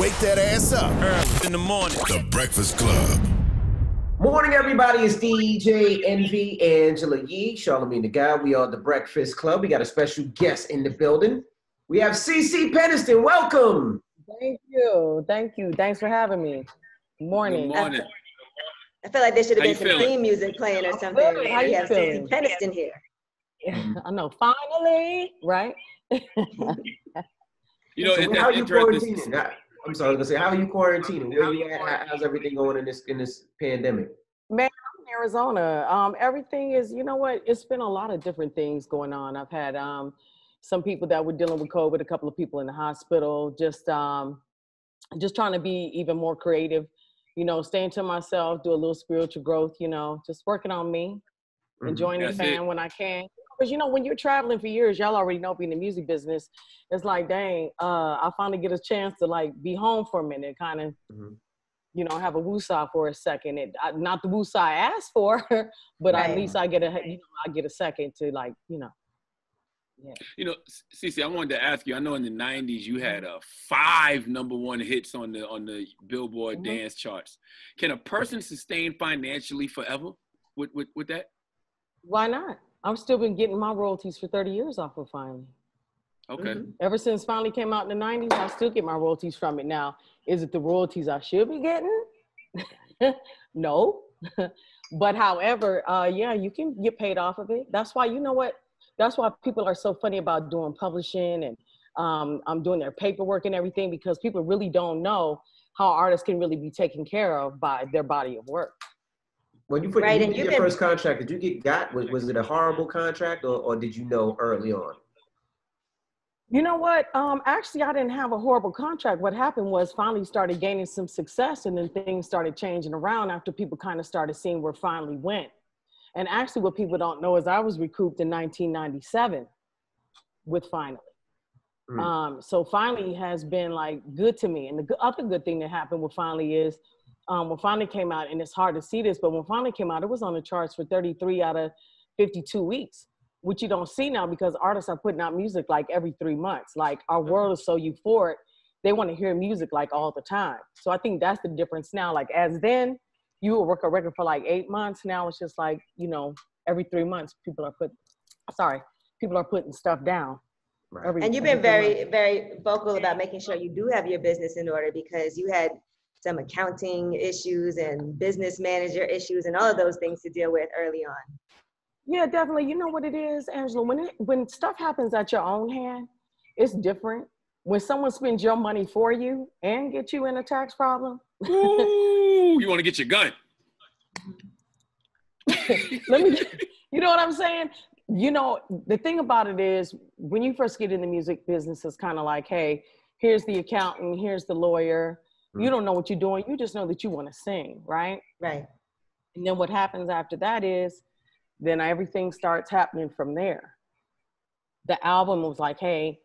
Wake that ass up early in the morning. The Breakfast Club. Morning, everybody. It's DJ Envy, Angela Yee, Charlamagne the God. We are The Breakfast Club. We got a special guest in the building. We have Cece Peniston. Welcome. Thank you. Thank you. Thanks for having me. Morning. Good morning. I feel like there should have been some theme music playing or something. How you feeling? Cece Peniston here. I know. Finally, right? You know, so how are you quarantining? I'm sorry, I was gonna say, how are you quarantining? Where are you at? How's everything going in this pandemic? Man, I'm in Arizona. Everything is, you know what? It's been a lot of different things going on. I've had some people that were dealing with COVID, a couple of people in the hospital. Just trying to be even more creative. You know, staying to myself, do a little spiritual growth. You know, just working on me, enjoying the fan when I can. Because, you know, when you're traveling for years, y'all already know, being in the music business, it's like, dang, I finally get a chance to, like, be home for a minute, kind of, you know, have a woosah for a second. Not the woosah I asked for, but at least I get a second to, like, you know. Yeah. You know, Cece, I wanted to ask you, I know in the 90s you had 5 number one hits on the Billboard dance charts. Can a person sustain financially forever with that? Why not? I've still been getting my royalties for 30 years off of Finally. Okay. Ever since Finally came out in the 90s, I still get my royalties from it. Now, is it the royalties I should be getting? No. But however, yeah, you can get paid off of it. That's why, you know what? That's why people are so funny about doing publishing and doing their paperwork and everything, because people really don't know how artists can really be taken care of by their body of work. When you put your first contract, did you got? Was it a horrible contract, or did you know early on? You know what? Actually, I didn't have a horrible contract. What happened was Finally started gaining some success, and then things started changing around after people kind of started seeing where Finally went. And actually, what people don't know is I was recouped in 1997 with Finally. So Finally has been, like, good to me. And the other good thing that happened with Finally is, when Finally came out, and it's hard to see this, but when Finally came out, it was on the charts for 33 out of 52 weeks, which you don't see now because artists are putting out music like every 3 months. Like, our world is so euphoric, they want to hear music like all the time. So I think that's the difference now. Like, as then, you would work a record for like 8 months. Now it's just like, you know, every 3 months, people are putting stuff down. Right. And you've been very, very vocal about making sure you do have your business in order, because you had some accounting issues and business manager issues and all of those things to deal with early on. Yeah, definitely. You know what it is, Angela? When stuff happens at your own hand, it's different. When someone spends your money for you and gets you in a tax problem. Ooh, you want to get your gun. You know what I'm saying? You know, the thing about it is, when you first get in the music business, it's kind of like, hey, here's the accountant, here's the lawyer. You don't know what you're doing. You just know that you want to sing, right? Right. And then what happens after that is, then everything starts happening from there. The album was like, hey,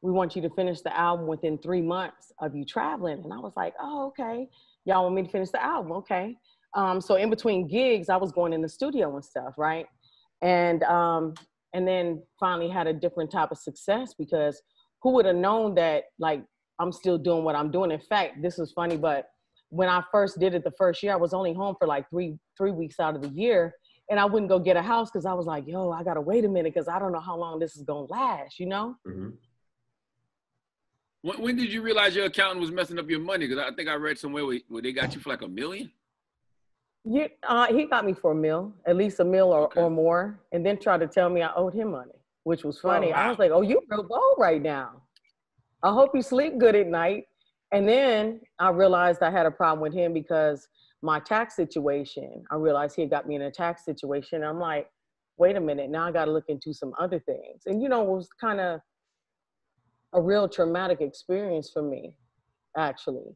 we want you to finish the album within 3 months of you traveling. And I was like, oh, okay. Y'all want me to finish the album? Okay. So in between gigs, I was going in the studio and stuff, right? And then finally had a different type of success, because who would have known that, like, I'm still doing what I'm doing. In fact, this is funny, but when I first did it the first year, I was only home for like three weeks out of the year, and I wouldn't go get a house because I was like, yo, I gotta wait a minute because I don't know how long this is gonna last, you know? When did you realize your accountant was messing up your money? Because I think I read somewhere where they got you for like $1 million? Yeah, he got me for $1 million, at least $1 million or more, and then tried to tell me I owed him money, which was funny. Oh, wow. I was like, oh, you real bold right now. I hope you sleep good at night. And then I realized I had a problem with him because my tax situation, I realized he had got me in a tax situation. I'm like, wait a minute, now I got to look into some other things. And, you know, it was kind of a real traumatic experience for me, actually,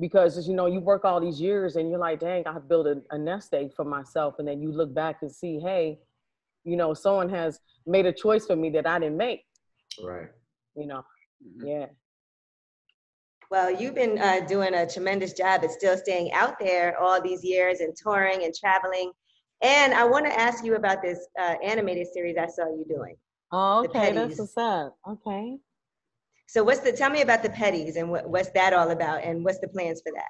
because, you know, you work all these years and you're like, dang, I built a nest egg for myself. And then you look back and see, hey, you know, someone has made a choice for me that I didn't make. Right. You know? Yeah. Well, you've been doing a tremendous job at still staying out there all these years and touring and traveling. And I want to ask you about this animated series I saw you doing. Oh, okay. That's what's up. Okay. So tell me about the Petties and what's that all about, and what's the plans for that?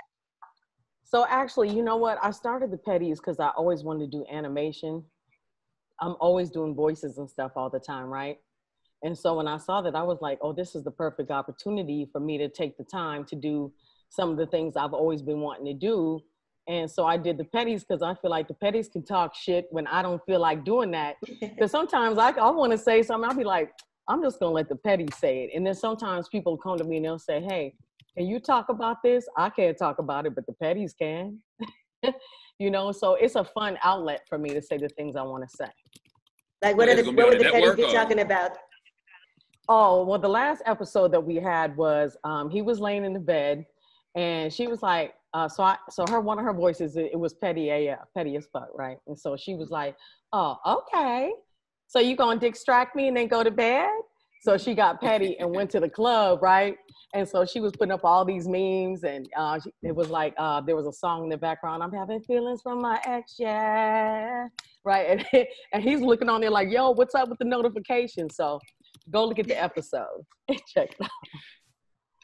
So actually, you know what? I started the Petties because I always wanted to do animation. I'm always doing voices and stuff all the time, right? And so when I saw that, I was like, oh, this is the perfect opportunity for me to take the time to do some of the things I've always been wanting to do. And so I did the Petties because I feel like the Petties can talk shit when I don't feel like doing that. Because sometimes I want to say something, I'll be like, I'm just going to let the Petties say it. And then sometimes people come to me and they'll say, hey, can you talk about this? I can't talk about it, but the Petties can. You know, so it's a fun outlet for me to say the things I want to say. Like, what would the Petties be talking about? Oh, well, the last episode that we had was, he was laying in the bed and she was like, one of her voices, it was petty AF, petty as fuck, right? And so she was like, oh, okay. So you gonna distract me and then go to bed? So she got petty and went to the club, right? And so she was putting up all these memes, and it was like, there was a song in the background, I'm having feelings from my ex, yeah. Right, and he's looking on there like, yo, what's up with the notification? So go look at the episode and check it out.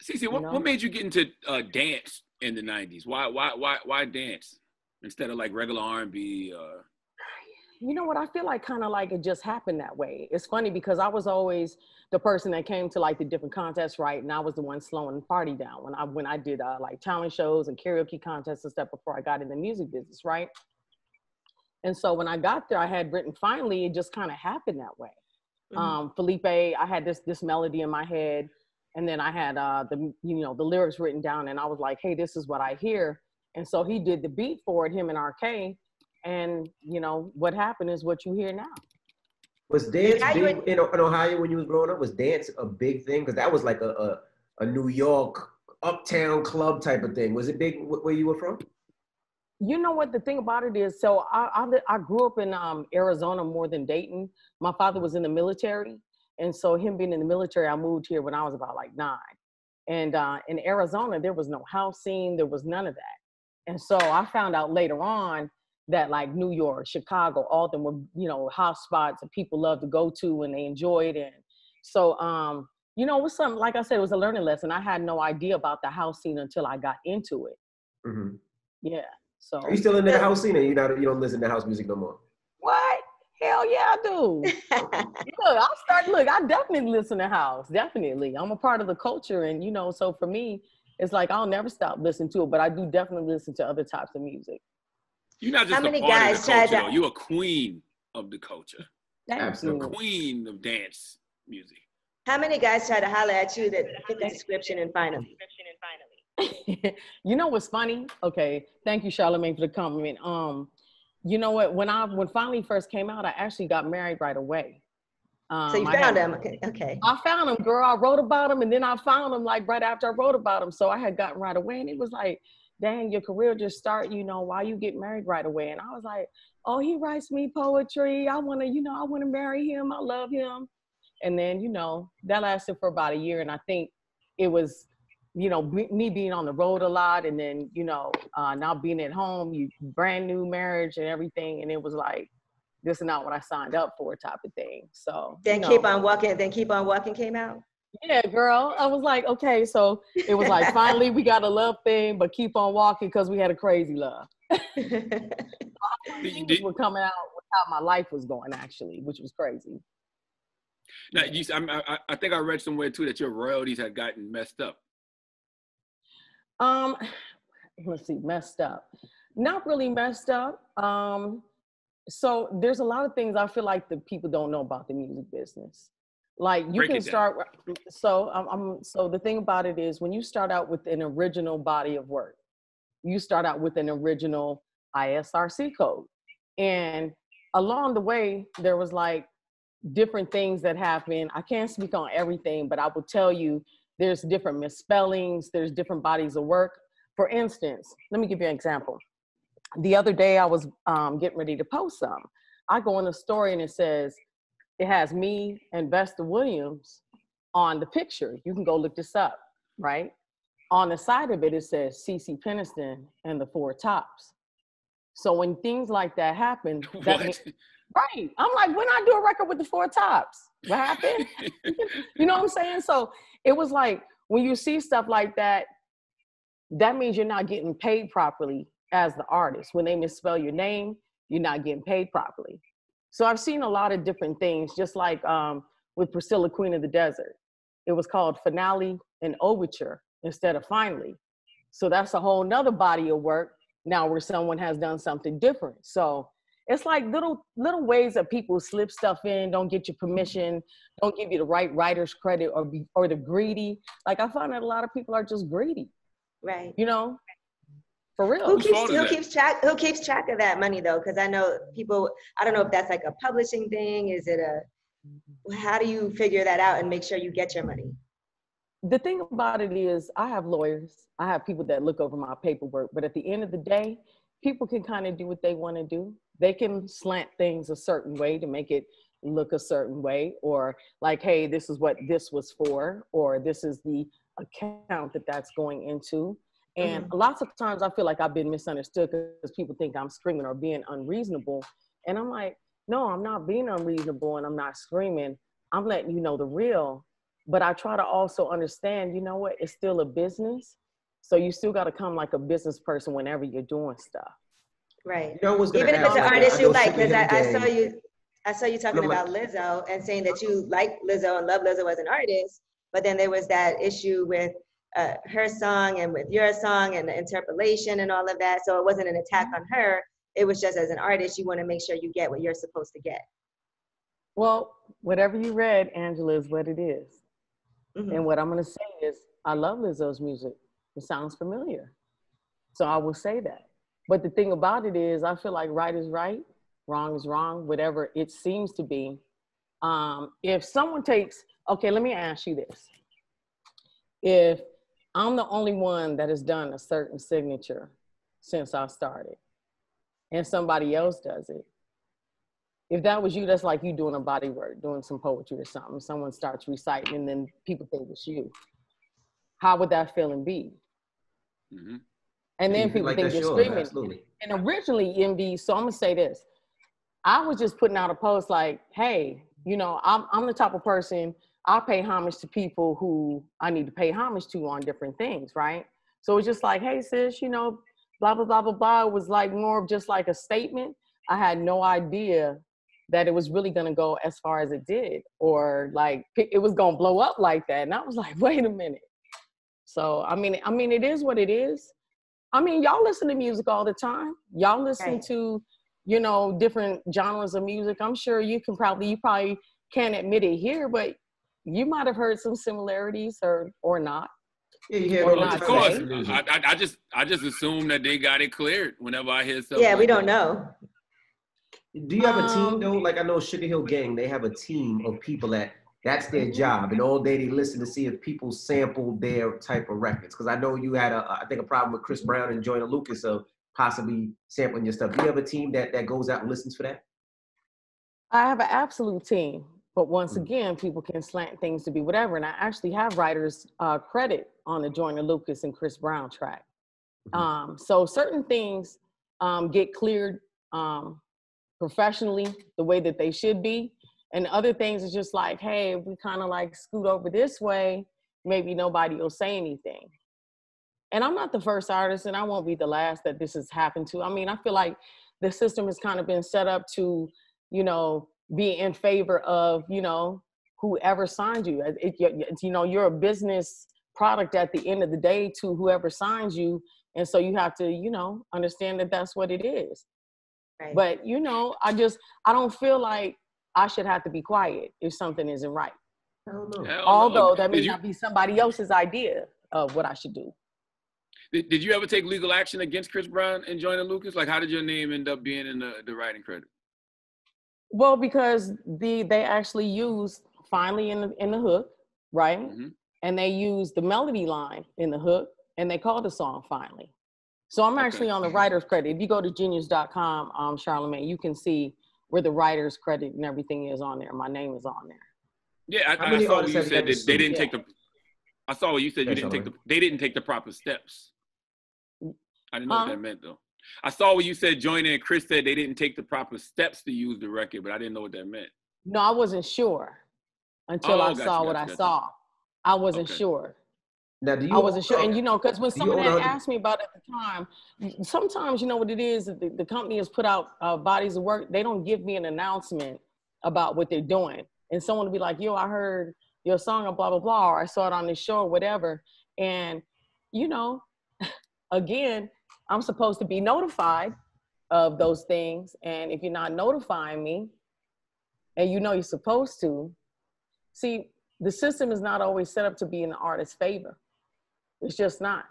Cece, what made you get into dance in the 90s? Why dance instead of like regular R&B? You know what? I feel like kind of like it just happened that way. It's funny because I was always the person that came to like the different contests, right? And I was the one slowing the party down when I did like talent shows and karaoke contests and stuff before I got in the music business, right? And so when I got there, I had written Finally. It just kind of happened that way. Mm-hmm. Felipe, I had this melody in my head, and then I had the lyrics written down, and I was like, hey, this is what I hear. And so he did the beat for it, him and RK, and you know what happened is what you hear now. Was dance big in Ohio when you was growing up? Was dance a big thing? Because that was like a New York uptown club type of thing. Was it big where you were from? You know what, the thing about it is, so I grew up in Arizona more than Dayton. My father was in the military. And so him being in the military, I moved here when I was about like 9. And in Arizona, there was no house scene. There was none of that. And so I found out later on that like New York, Chicago, all of them were, you know, house spots that people love to go to and they enjoyed it. So, you know, it was something, like I said, it was a learning lesson. I had no idea about the house scene until I got into it. Mm-hmm. Yeah. So, are you still in the house scene, or you don't listen to house music no more? What? Hell yeah, I do. I definitely listen to house. Definitely. I'm a part of the culture, and you know, so for me, it's like I'll never stop listening to it, but I do definitely listen to other types of music. You're not just How many a part guys of the culture, though. You're a queen of the culture. Absolutely. A queen of dance music. How many guys try to holler at you that fit the description and Finally? You know what's funny? Okay, thank you, Charlamagne, for the compliment. You know what? When Finally first came out, I actually got married right away. So you found him? Okay. I found him, girl. I wrote about him, and then I found him like right after I wrote about him. So I had gotten right away, and it was like, dang, your career just start. You know, why you get married right away? And I was like, oh, he writes me poetry. I want to marry him. I love him. And then, you know, that lasted for about a year, and I think it was, you know, me being on the road a lot, and then, you know, now being at home, brand new marriage and everything. And it was like, this is not what I signed up for type of thing. So then Keep On Walking came out. Yeah, girl. I was like, okay. So it was like, finally we got a love thing, but keep on walking. 'Cause we had a crazy love. Things were coming out with how my life was going, actually, which was crazy. Now I think I read somewhere too, that your royalties had gotten messed up. Let's see, messed up. Not really messed up. So there's a lot of things I feel like the people don't know about the music business. Like you Break can start, so the thing about it is when you start out with an original body of work, you start out with an original ISRC code. And along the way, there was like different things that happened. I can't speak on everything, but I will tell you, there's different misspellings, there's different bodies of work. For instance, let me give you an example. The other day I was getting ready to post some. I go in the story and it has me and Vesta Williams on the picture. You can go look this up, right? On the side of it, it says Cece Peniston and the Four Tops. So when things like that happen, that means Right. I'm like, when I do a record with the Four Tops, what happened? You know what I'm saying? So it was like, when you see stuff like that, that means you're not getting paid properly as the artist. When they misspell your name, you're not getting paid properly. So I've seen a lot of different things, just like with Priscilla Queen of the Desert. It was called Finale and Overture instead of Finally. So that's a whole nother body of work now where someone has done something different. So it's like little ways that people slip stuff in, don't get your permission, don't give you the right writer's credit, or the greedy. Like, I find that a lot of people are just greedy. Right. You know? For real. Who keeps track of that money though? Because I know people, I don't know if that's like a publishing thing. Is it how do you figure that out and make sure you get your money? The thing about it is, I have lawyers. I have people that look over my paperwork, but at the end of the day, people can kind of do what they want to do. They can slant things a certain way to make it look a certain way, or like, hey, this is what this was for, or this is the account that's going into. And lots of times I feel like I've been misunderstood because people think I'm screaming or being unreasonable. And I'm like, no, I'm not being unreasonable and I'm not screaming. I'm letting you know the real. But I try to also understand, you know what, it's still a business. So you still got to come like a business person whenever you're doing stuff. Right. You know what's gonna happen, if it's an artist you like, because I saw you talking about Lizzo and saying that you like Lizzo and love Lizzo as an artist, but then there was that issue with her song and with your song and the interpolation and all of that. So it wasn't an attack on her. It was just, as an artist, you want to make sure you get what you're supposed to get. Well, whatever you read, Angela, is what it is. Mm-hmm. And what I'm going to say is, I love Lizzo's music. It sounds familiar. So I will say that. But the thing about it is, I feel like right is right, wrong is wrong, whatever it seems to be. If someone takes, okay, let me ask you this. If I'm the only one that has done a certain signature since I started, and somebody else does it, if that was you, that's like you doing a body work, doing some poetry or something. Someone starts reciting and then people think it's you. How would that feeling be? Mm-hmm. And then people like think you're screaming. Absolutely. And originally, Envy, so I'm gonna say this. I was just putting out a post like, hey, you know, I'm the type of person, I pay homage to people who I need to pay homage to on different things, right? So it's just like, hey sis, you know, blah, blah, blah, blah, blah. It was like more of just like a statement. I had no idea that it was really gonna go as far as it did, or like it was gonna blow up like that. And I was like, wait a minute. So, I mean, it is what it is. I mean, y'all listen to music all the time. Y'all listen to, you know, different genres of music. I'm sure you probably can't admit it here, but you might have heard some similarities or not. Yeah, you hear of course. I just assume that they got it cleared whenever I hear something. Yeah, we don't know. Do you have a team though? Like, I know Sugar Hill Gang, they have a team of people that's their job, and all day they listen to see if people sample their type of records. Because I know you had I think a problem with Chris Brown and Joyner Lucas of possibly sampling your stuff. Do you have a team that goes out and listens for that? I have an absolute team, but once again, people can slant things to be whatever. And I actually have writers credit on the Joyner Lucas and Chris Brown track. So certain things get cleared professionally the way that they should be. And other things is just like, hey, if we kind of like scoot over this way, maybe nobody will say anything. And I'm not the first artist, and I won't be the last that this has happened to. I mean, I feel like the system has kind of been set up to, you know, be in favor of, you know, whoever signed you. You know, you're a business product at the end of the day to whoever signs you. And so you have to, you know, understand that that's what it is. Right. But, you know, I don't feel like I should have to be quiet if something isn't right. I don't know. Although that may not be somebody else's idea of what I should do. Did you ever take legal action against Chris Brown and Joyner Lucas? Like, how did your name end up being in the writing credit? Well, because they actually used Finally in the hook, right? Mm-hmm. And they used the melody line in the hook, and they called the song Finally. So I'm actually on the writer's credit. If you go to genius.com, Charlamagne, you can see where the writer's credit and everything is on there. My name is on there. Yeah, I saw what you said that they didn't take the. I saw what you said. You didn't take the. They didn't take the proper steps. I didn't know what that meant though. I saw what you said, Joyner and Chris said they didn't take the proper steps to use the record, but I didn't know what that meant. No, I wasn't sure until I saw what I saw. I wasn't sure. Now, do you and you know, because when someone had asked me about it at the time, sometimes, you know what it is, the company has put out bodies of work, they don't give me an announcement about what they're doing. And someone will be like, yo, I heard your song or blah, blah, blah, or I saw it on this show or whatever. And, you know, again, I'm supposed to be notified of those things. And if you're not notifying me, and you know you're supposed to, see, the system is not always set up to be in the artist's favor. It's just not.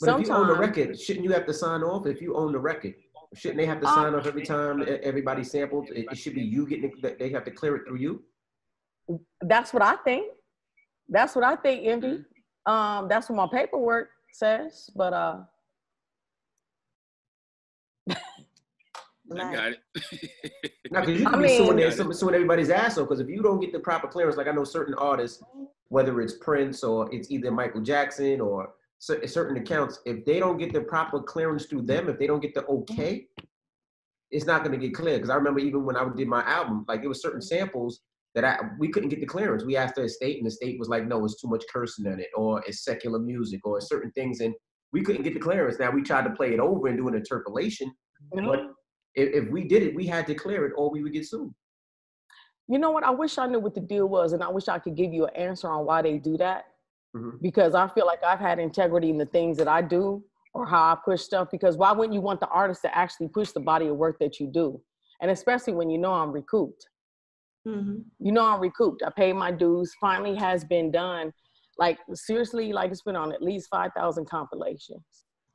But sometimes, if you own the record, shouldn't you have to sign off? If you own the record, shouldn't they have to sign off every time everybody sampled? It should be you getting it, they have to clear it through you? That's what I think. That's what I think, Envy. That's what my paperwork says, but I got it. No, because you can be suing everybody's ass off, because if you don't get the proper clearance, like I know certain artists, whether it's Prince or it's either Michael Jackson or certain accounts, if they don't get the proper clearance through them, if they don't get the okay, it's not going to get cleared. Because I remember even when I did my album, like it was certain samples that we couldn't get the clearance. We asked the estate, and the estate was like, no, it's too much cursing in it, or it's secular music, or certain things, and we couldn't get the clearance. Now, we tried to play it over and do an interpolation, but if we did it, we had to clear it or we would get sued. You know what? I wish I knew what the deal was, and I wish I could give you an answer on why they do that, because I feel like I've had integrity in the things that I do or how I push stuff, because why wouldn't you want the artist to actually push the body of work that you do? And especially when you know I'm recouped. You know I'm recouped. I paid my dues. Finally has been done. Like, seriously, like it's been on at least 5,000 compilations.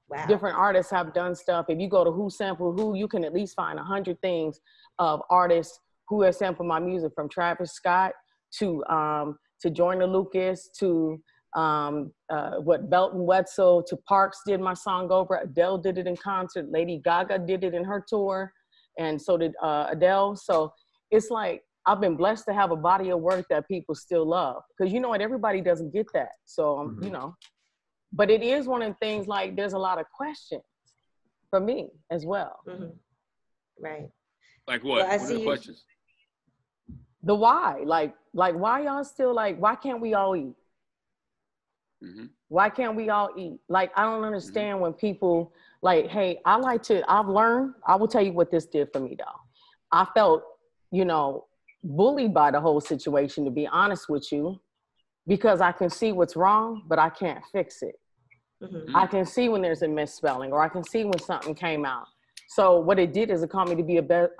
Wow. Different artists have done stuff. If you go to Who Sampled Who, you can at least find 100 things of artists who have sampled my music, from Travis Scott to Joyner Lucas to Belton Wetzel to Parks did my song over. Adele did it in concert. Lady Gaga did it in her tour, and so did Adele. So it's like I've been blessed to have a body of work that people still love, because you know what, everybody doesn't get that. So you know. But it is one of the things, like, there's a lot of questions for me as well. Right. Like what? Well, what are the questions? The why. Like why y'all still, like, why can't we all eat? Why can't we all eat? Like, I don't understand when people, like, hey, I've learned, I will tell you what this did for me, though. I felt, you know, bullied by the whole situation, to be honest with you. Because I can see what's wrong, but I can't fix it. I can see when there's a misspelling, or I can see when something came out. So what it did is it called me to be a better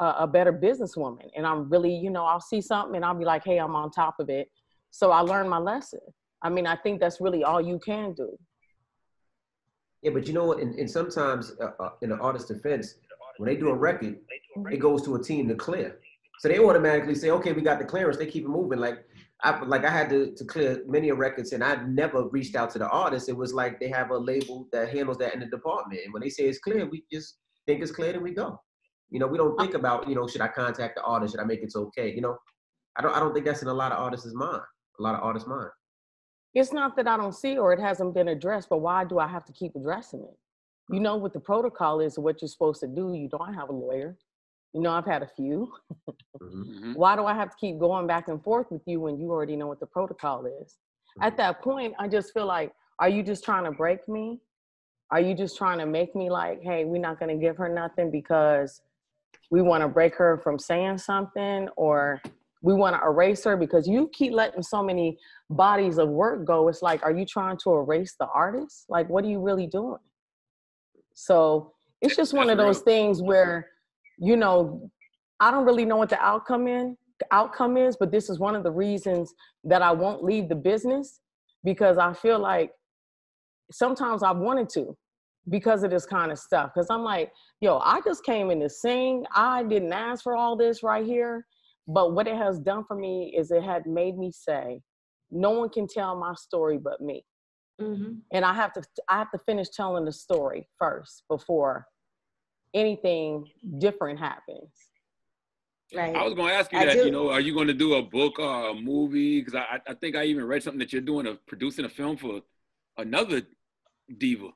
businesswoman. And I'm really, you know, I'll see something and I'll be like, hey, I'm on top of it. So I learned my lesson. I mean, I think that's really all you can do. Yeah, but you know what? And sometimes in an artist's defense, when they do a record, it goes to a team to clear. So they automatically say, okay, we got the clearance. They keep it moving. Like I had to clear many records, and I've never reached out to the artist. It was like they have a label that handles that in the department. And when they say it's clear, we just think it's clear and we go. You know, we don't think about, you know, should I contact the artist? Should I make it okay? You know, I don't think that's in a lot of artists' mind. It's not that I don't see or it hasn't been addressed, but why do I have to keep addressing it? You know what the protocol is, what you're supposed to do. You don't have a lawyer. You know, I've had a few. Why do I have to keep going back and forth with you when you already know what the protocol is? At that point, I just feel like, are you just trying to break me? Are you just trying to make me like, hey, we're not going to give her nothing because we want to break her from saying something, or we want to erase her? Because you keep letting so many bodies of work go. It's like, are you trying to erase the artist? Like, what are you really doing? So it's just one of those things where, you know, I don't really know what the outcome is, but this is one of the reasons that I won't leave the business, because I feel like sometimes I wanted to, because of this kind of stuff. Because I'm like, yo, I just came in to sing. I didn't ask for all this right here. But what it has done for me is it had made me say, no one can tell my story but me. And I have to finish telling the story first before anything different happens. Right. I was going to ask you that, you know, are you going to do a book or a movie? Because I think I even read something that you're doing, producing a film for another diva.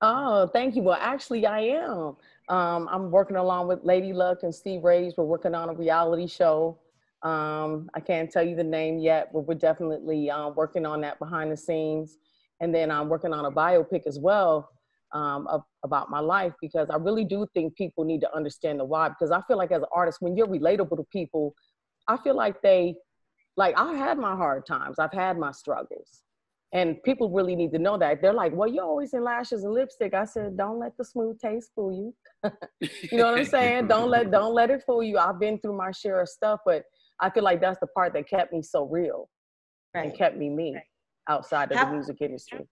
Oh, thank you. Well, actually, I am. I'm working along with Lady Luck and Steve Rage. We're working on a reality show. I can't tell you the name yet, but we're definitely working on that behind the scenes. And then I'm working on a biopic as well about my life, because I really do think people need to understand the why, because I feel like as an artist, when you're relatable to people, I feel like I've had my hard times. I've had my struggles. And people really need to know that. They're like, well, you're always in lashes and lipstick. I said, don't let the smooth taste fool you. You know what I'm saying? Don't let it fool you. I've been through my share of stuff, but I feel like that's the part that kept me so real, right, and kept me right outside of the music industry.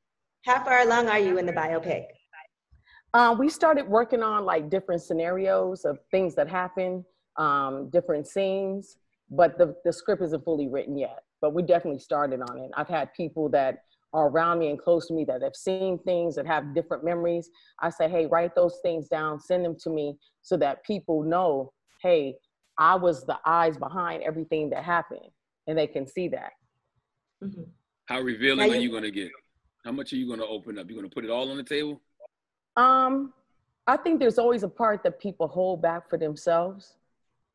How far along are you in the biopic? We started working on like different scenarios of things that happen, different scenes, but the script isn't fully written yet. But we definitely started on it. I've had people that are around me and close to me that have seen things, that have different memories. I say, hey, write those things down, send them to me so that people know, hey, I was the eyes behind everything that happened, and they can see that. Mm-hmm. How revealing are you gonna get? How much are you gonna open up? You gonna put it all on the table? I think there's always a part that people hold back for themselves,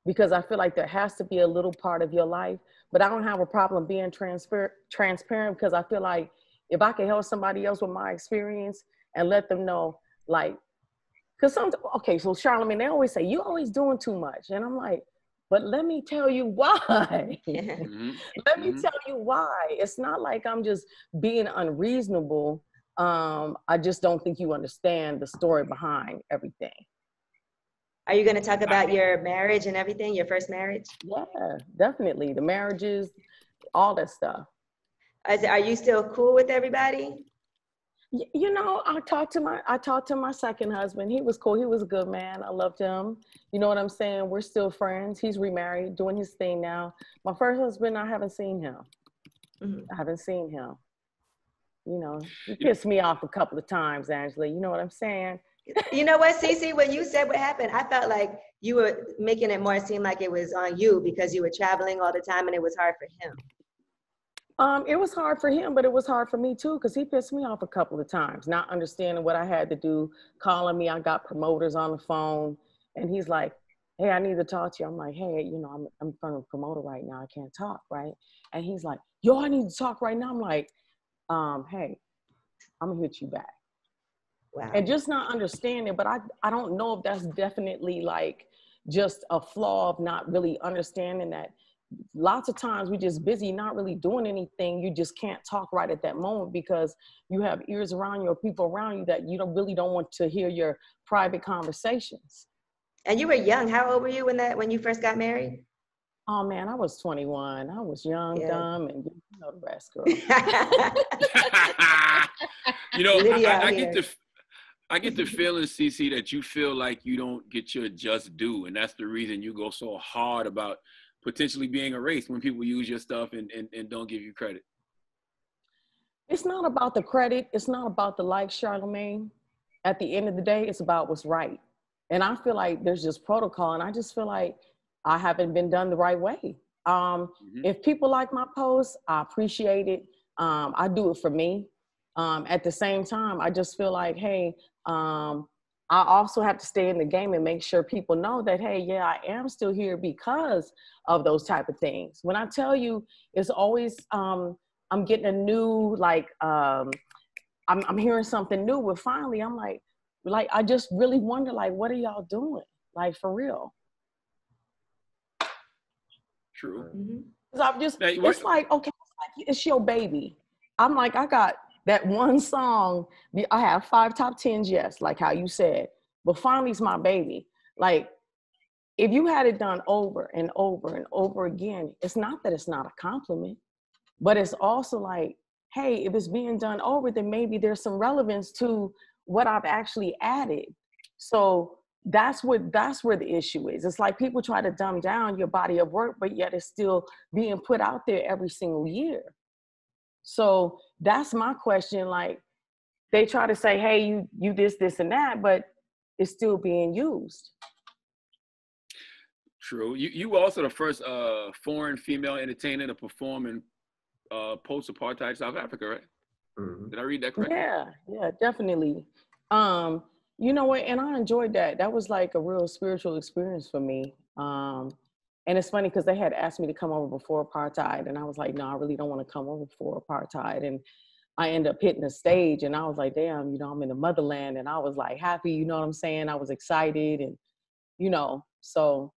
because I feel like there has to be a little part of your life, but I don't have a problem being transparent, because I feel like if I can help somebody else with my experience and let them know, like, because so Charlamagne, they always say, you always doing too much. And I'm like, but let me tell you why. Mm-hmm. Let me tell you why. It's not like I'm just being unreasonable. I just don't think you understand the story behind everything. Are you going to talk about your marriage and everything, your first marriage? Yeah, definitely. The marriages, all that stuff. Are you still cool with everybody? You know, I talked to my second husband. He was cool. He was a good man. I loved him. You know what I'm saying? We're still friends. He's remarried, doing his thing now. My first husband, I haven't seen him. Mm-hmm. I haven't seen him. You know, he pissed me off a couple of times, Angela. You know what I'm saying? You know what, Cece, when you said what happened, I felt like you were making it more seem like it was on you because you were traveling all the time and it was hard for him. It was hard for him, but it was hard for me too, because he pissed me off a couple of times, not understanding what I had to do, calling me. I got promoters on the phone and he's like, hey, I need to talk to you. I'm like, hey, you know, I'm in front of a promoter right now. I can't talk, right? And he's like, yo, I need to talk right now. I'm like, hey, I'm gonna hit you back. Wow. And just not understanding, but I don't know if that's definitely like just a flaw of not really understanding that lots of times we're just busy, not really doing anything. You just can't talk right at that moment because you have ears around you or people around you that you really don't want to hear your private conversations. And you were young. How old were you when you first got married? Oh man, I was 21. I was young, dumb, and you know the rest, girl. You know, I get the feeling, Cece, that you feel like you don't get your just due, and that's the reason you go so hard about potentially being erased when people use your stuff and don't give you credit. It's not about the credit. It's not about the like, Charlamagne. At the end of the day, it's about what's right. And I feel like there's just protocol, and I just feel like I haven't been done the right way. If people like my posts, I appreciate it. I do it for me. At the same time, I just feel like, hey, I also have to stay in the game and make sure people know that, hey, yeah, I am still here because of those type of things. When I tell you, it's always, I'm getting a new, like, I'm hearing something new, but finally I'm like, I just really wonder, like, what are y'all doing? Like, for real. True. Mm-hmm. 'Cause I'm just, hey, it's like, okay, it's your baby. I'm like, I got that one song, I have 5 top 10s, yes, like how you said, but finally it's my baby. Like, if you had it done over and over and over again, it's not that it's not a compliment, but it's also like, hey, if it's being done over, then maybe there's some relevance to what I've actually added. So that's where the issue is. It's like people try to dumb down your body of work, but yet it's still being put out there every single year. So that's my question. Like, they try to say, hey, you this and that, but it's still being used. True. You were also the first foreign female entertainer to perform in post-apartheid South Africa, right? Mm-hmm. Did I read that correctly? Yeah, definitely. You know what? And I enjoyed that. That was like a real spiritual experience for me. And it's funny because they had asked me to come over before apartheid. And I was like, no, I really don't want to come over before apartheid. And I ended up hitting the stage and I was like, damn, you know, I'm in the motherland. And I was like happy, you know what I'm saying? I was excited and, you know, so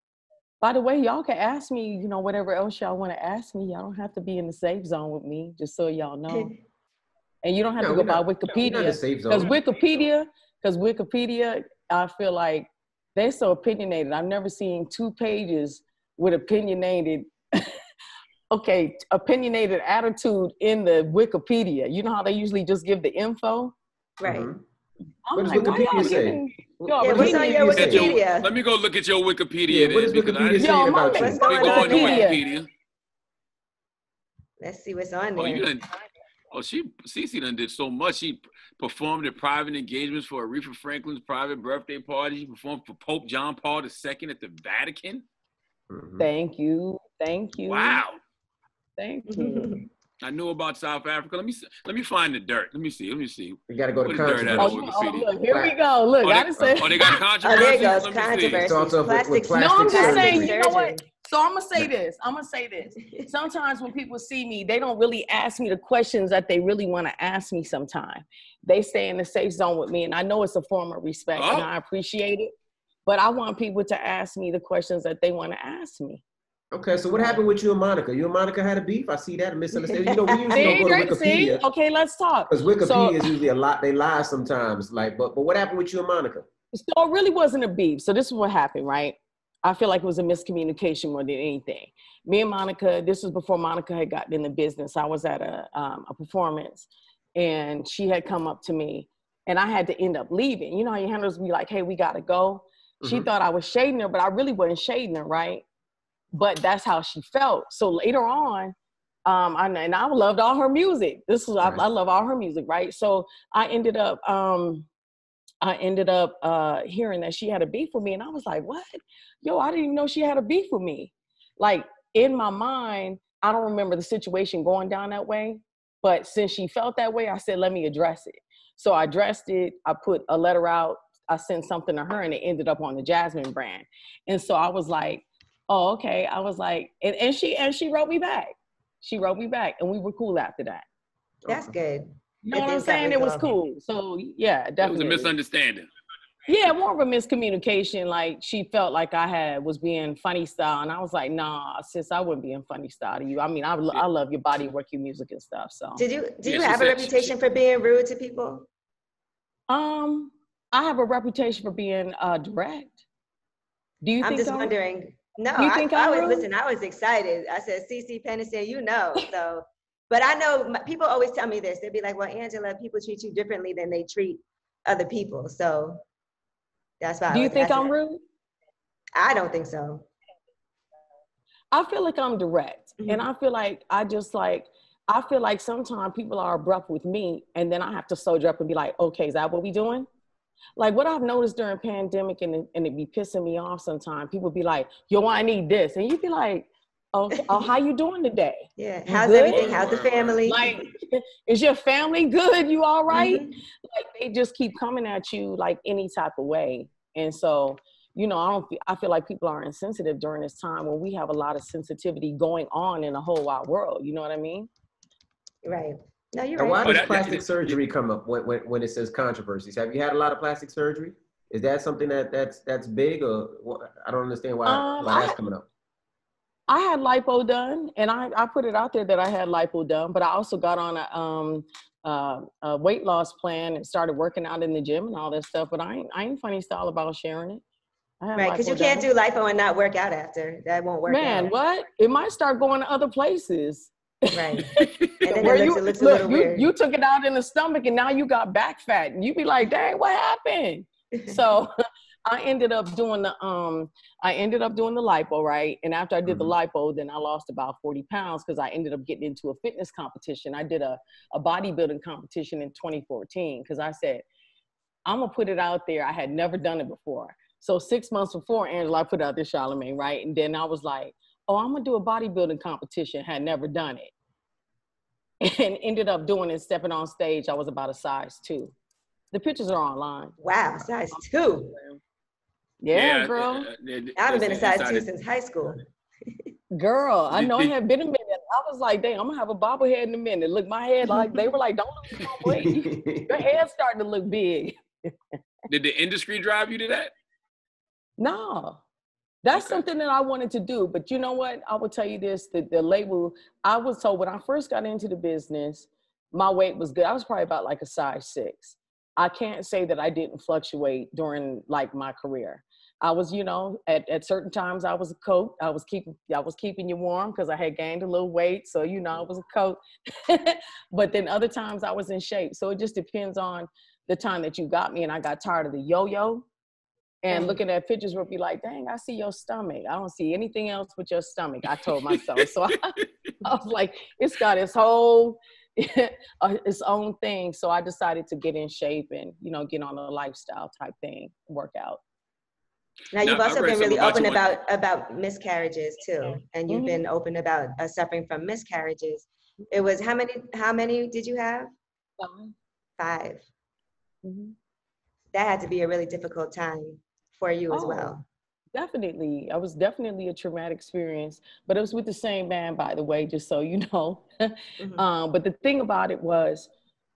by the way, y'all can ask me, you know, whatever else y'all want to ask me. Y'all don't have to be in the safe zone with me, just so y'all know. And you don't have to go by Wikipedia. Because Wikipedia, I feel like they're so opinionated. I've never seen 2 pages with opinionated, opinionated attitude in the Wikipedia. You know how they usually just give the info? Right. Mm-hmm. What does Wikipedia say? Let me go look at your Wikipedia. What does Wikipedia say about you? Let's go on Wikipedia. Let's see what's on there. Oh, Cece done did so much. She performed at private engagements for Aretha Franklin's private birthday party. She performed for Pope John Paul II at the Vatican. Mm-hmm. Thank you. Thank you. Wow. Thank you. I knew about South Africa. Let me find the dirt. Let me see. We gotta go to controversy. Look, here we go. Look, I just said. Oh, they got controversy. Oh, there goes controversy. No, I'm just saying. You know what? So I'm gonna say this. Sometimes when people see me, they don't really ask me the questions that they really want to ask me. Sometimes they stay in the safe zone with me, and I know it's a form of respect, and I appreciate it. But I want people to ask me the questions that they want to ask me. Okay, so what happened with you and Monica? You and Monica had a beef? I see that, a misunderstanding. You know, we usually don't go to Wikipedia. Okay, let's talk. Because Wikipedia is usually a lot, they lie sometimes. Like, but what happened with you and Monica? So it really wasn't a beef. So this is what happened, right? I feel like it was a miscommunication more than anything. Me and Monica, this was before Monica had gotten in the business. I was at a performance and she had come up to me and I had to end up leaving. You know how your handlers be like, hey, we gotta go. Mm-hmm. She thought I was shading her, but I really wasn't shading her, right? But that's how she felt. So later on, I loved all her music. I love all her music, right? So I ended up hearing that she had a beef with me, and I was like, what? Yo, I didn't even know she had a beef with me. Like, in my mind, I don't remember the situation going down that way, but since she felt that way, I said, let me address it. So I addressed it, I put a letter out, I sent something to her, and it ended up on the Jasmine Brand. And so I was like, oh, okay. I was like, and she wrote me back. She wrote me back and we were cool after that. That's good. You know what I'm saying? It was cool. So yeah, definitely. It was a misunderstanding. Yeah, more of a miscommunication. Like she felt like I was being funny style and I was like, nah, sis, I wouldn't be in funny style to you. I mean, I love your body work, your music and stuff, so. Do you have a reputation for being rude to people? I have a reputation for being direct. Do you think I'm just wondering. No, I was excited. I said, Cece Peniston, you know. So, but I know people always tell me this. They'd be like, well, Angela, people treat you differently than they treat other people. So that's why. Do you think I'm rude? I don't think so. I feel like I'm direct. Mm-hmm. And I feel like I feel like sometimes people are abrupt with me and then I have to soldier up and be like, okay, is that what we doing? Like what I've noticed during pandemic and it be pissing me off sometimes, people be like, yo, I need this. And you be like, oh how you doing today? Yeah. How's everything? How's the family? Like, is your family good? You all right? Mm-hmm. Like they just keep coming at you like any type of way. And so, you know, I feel like people are insensitive during this time when we have a lot of sensitivity going on in the whole wide world. You know what I mean? Right. No, you're right. Why does plastic surgery come up when it says controversies? Have you had a lot of plastic surgery? Is that something that's big, or I don't understand why that's coming up? I had lipo done, and I put it out there that I had lipo done, but I also got on a weight loss plan and started working out in the gym and all that stuff. But I ain't funny style about sharing it. Right, because you can't do lipo and not work out after. That won't work. Man, what? It might start going to other places. Right. And then you took it out in the stomach and now you got back fat and you be like, dang, what happened? So I ended up doing the lipo, right? And after I did the lipo, then I lost about 40 pounds because I ended up getting into a fitness competition. I did a bodybuilding competition in 2014 because I said, I'm gonna put it out there. I had never done it before. So 6 months before Angela, I put out this Charlamagne, right? And then I was like, oh, I'm gonna do a bodybuilding competition, had never done it. And ended up doing it, stepping on stage, I was about a size 2. The pictures are online. Wow, size 2. Yeah, girl. I haven't been a size 2 since high school. Girl, I know it had been a minute. I was like, dang, I'm going to have a bobblehead in a minute. Look, my head, like, they were like, don't lose my weight. Your head's starting to look big. Did the industry drive you to that? No. That's something that I wanted to do. But you know what? I will tell you this, the label, I was told when I first got into the business, my weight was good. I was probably about like a size 6. I can't say that I didn't fluctuate during like my career. I was, you know, at certain times I was a coat. I was keeping you warm because I had gained a little weight. So, you know, I was a coat. But then other times I was in shape. So it just depends on the time that you got me. And I got tired of the yo-yo. And looking at pictures would be like, dang, I see your stomach. I don't see anything else but your stomach, I told myself. So I was like, it's got its whole, its own thing. So I decided to get in shape and, you know, get on a lifestyle type thing, work out. Now, you've also been really open about miscarriages, too. And you've been open about suffering from miscarriages. It was, how many did you have? 5. That had to be a really difficult time for you as well. Definitely. I was definitely a traumatic experience, but it was with the same man, by the way, just so you know. But the thing about it was,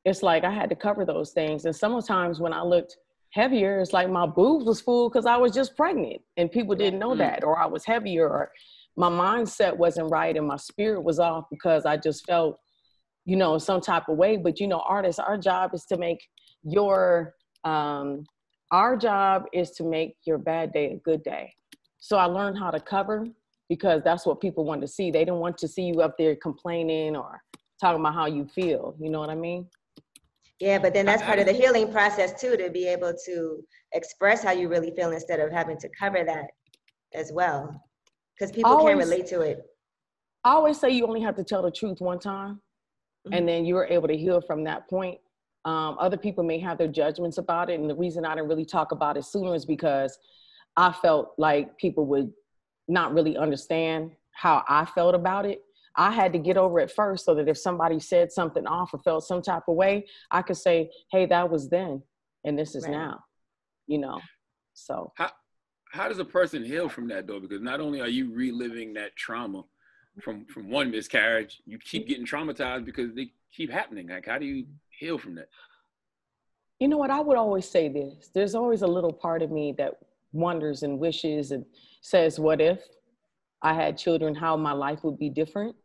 it's like I had to cover those things. And sometimes when I looked heavier, it's like my boobs was full because I was just pregnant and people didn't know that, or I was heavier, or my mindset wasn't right and my spirit was off because I just felt, you know, some type of way. But, you know, artists, our job is to make your... our job is to make your bad day a good day. So I learned how to cover because that's what people want to see. They don't want to see you up there complaining or talking about how you feel. You know what I mean? Yeah, but then that's part of the healing process too, to be able to express how you really feel instead of having to cover that as well. Because people can relate to it. I always say you only have to tell the truth one time and then you're able to heal from that point. Other people may have their judgments about it. And the reason I didn't really talk about it sooner is because I felt like people would not really understand how I felt about it. I had to get over it first so that if somebody said something off or felt some type of way, I could say, hey, that was then and this is now, you know, so. How does a person heal from that though? Because not only are you reliving that trauma from one miscarriage, you keep getting traumatized because they keep happening. Like, how do you heal from that? You know what, I would always say this. There's always a little part of me that wonders and wishes and says, what if I had children, how my life would be different.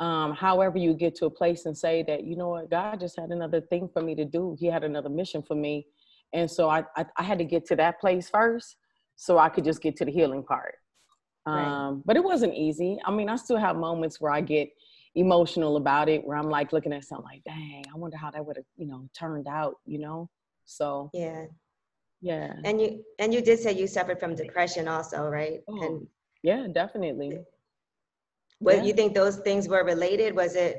However, you get to a place and say that, you know what, God just had another thing for me to do. He had another mission for me. And so I had to get to that place first so I could just get to the healing part. But it wasn't easy. I mean, I still have moments where I get emotional about it, where I'm like looking at something like, dang, I wonder how that would have, you know, turned out, you know? So yeah. And you did say you suffered from depression also, right? And yeah, definitely. Well, you think those things were related? Was it?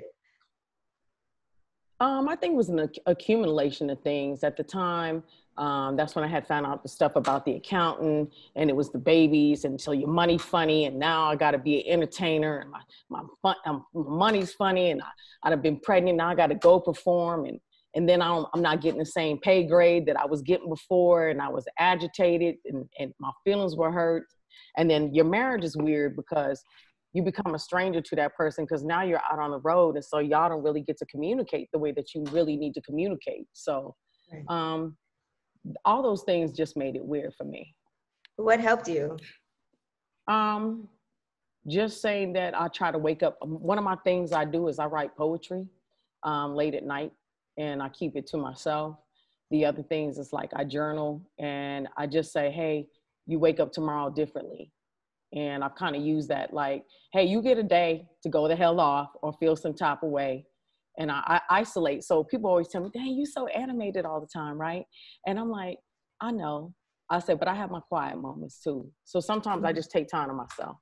I think it was an accumulation of things at the time. That's when I had found out the stuff about the accountant and it was the babies and so your money funny and now I got to be an entertainer and my money's funny and I'd have been pregnant. Now I got to go perform and then I'm not getting the same pay grade that I was getting before and I was agitated and my feelings were hurt. And then your marriage is weird because you become a stranger to that person because now you're out on the road and so y'all don't really get to communicate the way that you really need to communicate. So, all those things just made it weird for me. What helped you? Just saying that I try to wake up. One of my things I do is I write poetry late at night and I keep it to myself. The other things is like I journal and I just say, hey, you wake up tomorrow differently. And I've kind of used that like, hey, you get a day to go the hell off or feel some type of way. And I isolate. So people always tell me, dang, you so animated all the time, right? And I'm like, I know. I said, but I have my quiet moments too. So sometimes I just take time to myself.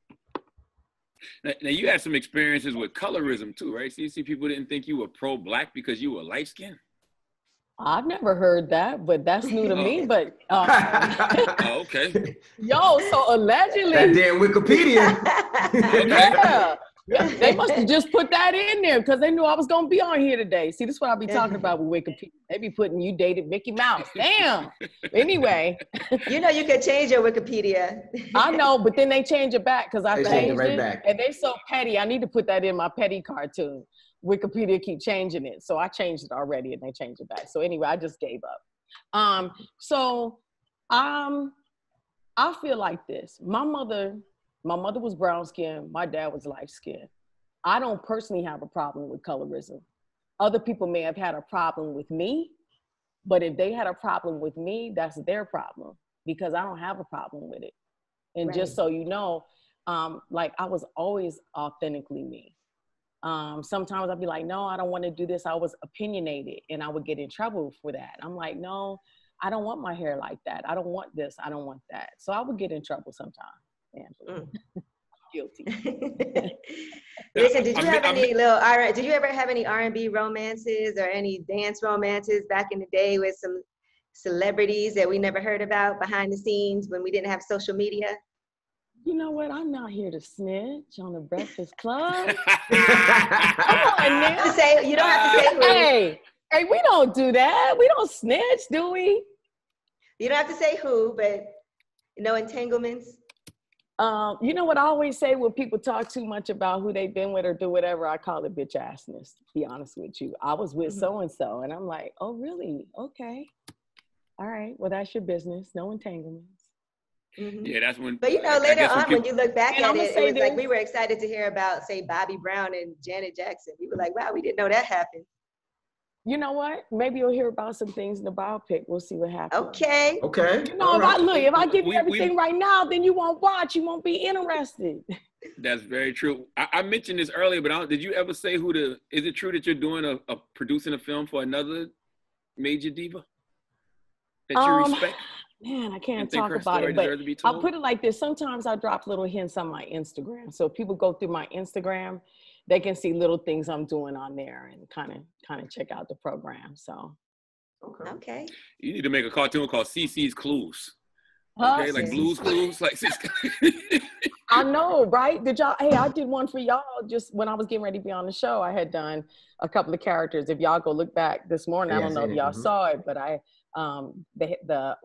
Now you had some experiences with colorism too, right? So you see people didn't think you were pro-black because you were light-skinned. I've never heard that, but that's new to me. But okay. Yo, so allegedly. That damn Wikipedia. Yeah. They must have just put that in there because they knew I was going to be on here today. See, this is what I'll be talking about with Wikipedia. They be putting you dated Mickey Mouse. Damn. Anyway. You know you can change your Wikipedia. I know, but then they change it back because I changed it. Right back. And they're so petty. I need to put that in my petty cartoon. Wikipedia keep changing it. So I changed it already and they changed it back. So anyway, I just gave up. I feel like this. My mother was brown skinned. My dad was light skinned. I don't personally have a problem with colorism. Other people may have had a problem with me, but if they had a problem with me, that's their problem because I don't have a problem with it. And right. Just so you know, like I was always authentically me. Sometimes I'd be like, no, I don't want to do this. I was opinionated and I would get in trouble for that. I'm like, no, I don't want my hair like that. I don't want this. I don't want that. So I would get in trouble sometimes. Angela. Mm. Guilty. Listen, did you ever have any R&B romances or any dance romances back in the day with some celebrities that we never heard about behind the scenes when we didn't have social media? You know what? I'm not here to snitch on The Breakfast Club. Come on, man. You don't have to say who. Hey, we don't do that. We don't snitch, do we? You don't have to say who, but no entanglements. You know what I always say when people talk too much about who they've been with or do whatever, I call it bitch assness, to be honest with you. I was with so-and-so, and I'm like, oh, really? Okay. All right. Well, that's your business. No entanglements. Mm-hmm. Yeah, that's when. But you know, later on, when you look back at it, it was like we were excited to hear about, say, Bobby Brown and Janet Jackson. We were like, wow, we didn't know that happened. You know what? Maybe you'll hear about some things in the biopic. We'll see what happens. Okay. Okay. You know, if I give you everything right now, then you won't watch. You won't be interested. That's very true. I mentioned this earlier, but did you ever say is it true that you're doing producing a film for another major diva that you respect? Man, I can't talk about it, but I'll put it like this. Sometimes I drop little hints on my Instagram. So if people go through my Instagram, they can see little things I'm doing on there and kind of check out the program. So, okay. You need to make a cartoon called Cece's Clues. Okay, like Blues Clues. Like I know, right? I did one for y'all just when I was getting ready to be on the show. I had done a couple of characters. If y'all go look back this morning, I don't know if y'all saw it, but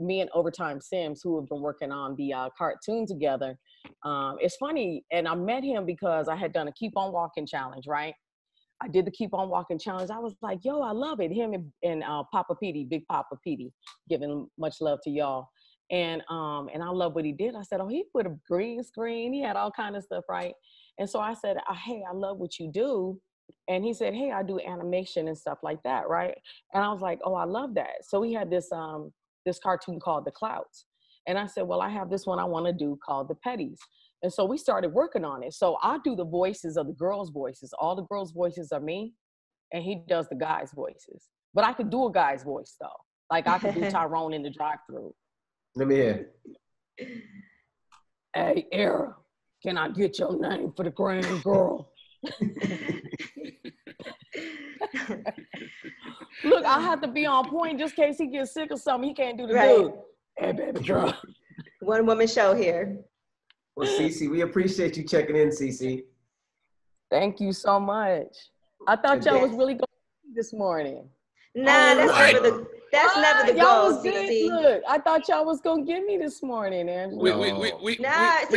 me and Overtime Sims, who have been working on the cartoon together, it's funny, and I met him because I had done a Keep On Walking challenge, right? I did the Keep On Walking challenge. I was like, yo, I love it. Him and Papa Petey, Big Papa Petey, giving much love to y'all. And I love what he did. I said, oh, he put a green screen. He had all kind of stuff, right? And so I said, hey, I love what you do. And he said, hey, I do animation and stuff like that, right? And I was like, oh, I love that. So we had this this cartoon called The Clouts. And I said, well, I have this one I want to do called The Petties. And so we started working on it. So I do the voices of the girls' voices. All the girls' voices are me, and he does the guys' voices. But I could do a guy's voice, though. Like, I could do Tyrone in the drive-thru. Let me hear. Hey, Era, can I get your name for the grand girl? Look, I have to be on point just in case he gets sick or something. He can't do the dude. Hey, baby girl. One woman show here. Well, Cece, we appreciate you checking in, Cece. Thank you so much. I thought y'all was really going this morning. Nah, that's never the goal, Cece. Look, I thought y'all was gonna get me this morning, Angela. We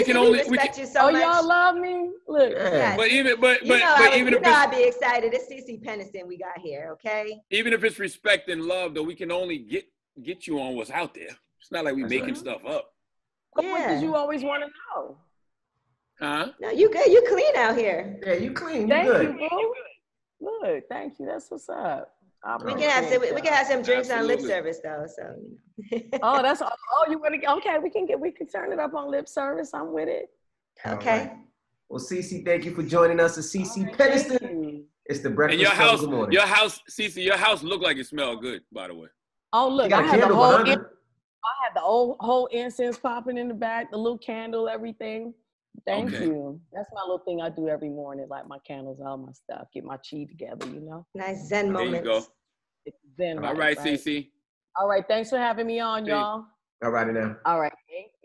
can only respect you so much. Y'all love me. Look, yes. I'd be excited. It's Cece Peniston we got here, okay? Even if it's respect and love, though, we can only get you on what's out there. It's not like we making stuff up. Yeah. What did you always want to know? Huh? No, you good. You clean out here. Yeah, you clean. Thank you, boo. Look, thank you. That's what's up. We can have some drinks on lip service though, so you know. Oh, that's all. Oh, you want to? Okay, we can turn it up on lip service. I'm with it. Okay. Right. Well, Cece, thank you for joining us. It's Cece Peniston. It's The Breakfast Club. Your house, Cece, your house looked like it smelled good, by the way. Oh, look, I had the whole incense popping in the back, the little candle, everything. Thank you. That's my little thing I do every morning, light my candles, all my stuff, get my chi together, you know? Nice Zen moment. There you go. It's Zen. All right, Cece. All right, thanks for having me on, y'all. All righty now. All right.